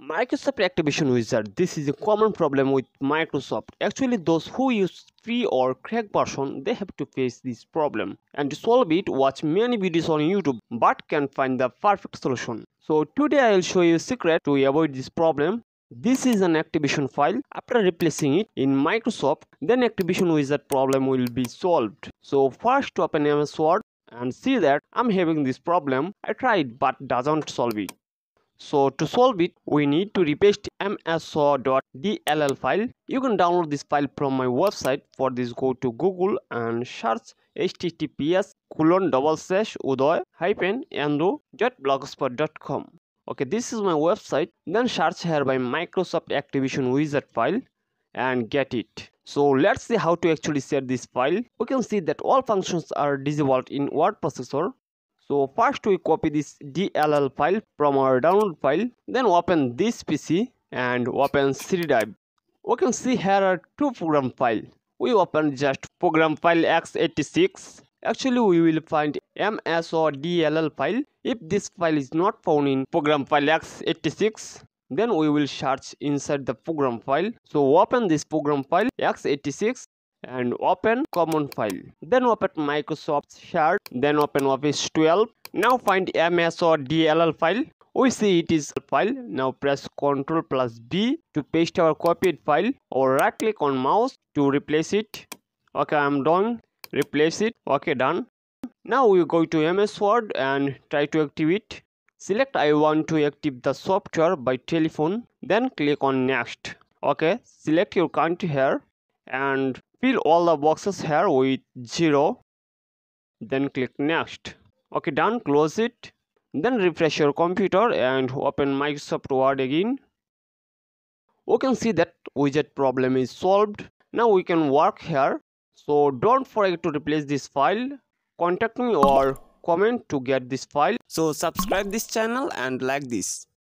Microsoft Activation Wizard. This is a common problem with Microsoft. Actually, those who use free or cracked version, they have to face this problem. And to solve it, watch many videos on YouTube, but can find the perfect solution. So today I will show you a secret to avoid this problem. This is an activation file. After replacing it in Microsoft, then Activation Wizard problem will be solved. So first open MS Word and see that I'm having this problem. I tried but doesn't solve it. So to solve it, we need to repaste mso.dll file. You can download this file from my website. For this, go to Google and search https://udoy-andro.blogspot.com. Okay, this is my website. Then search here by Microsoft Activation Wizard file and get it. So let's see how to actually set this file. We can see that all functions are disabled in word processor. So first we copy this DLL file from our download file. Then open this PC and open C drive. We can see here are two program files. We open just program file x86. Actually, we will find mso.dll file. If this file is not found in program file x86, then we will search inside the program file. So open this program file x86 and open common file. Then open Microsoft Word. Then open Office 12. Now find mso.dll file. We see it is a file. Now press ctrl plus d to paste our copied file, or right click on mouse to replace it. Okay, I'm done. Replace it. Okay, done. Now we go to MS Word and try to activate it. Select I want to activate the software by telephone. Then click on next. Okay, select your country here and fill all the boxes here with 0. Then click next. Okay, done. Close it. Then refresh your computer and open Microsoft Word again. We can see that widget problem is solved. Now we can work here. So don't forget to replace this file. Contact me or comment to get this file. So subscribe this channel and like this.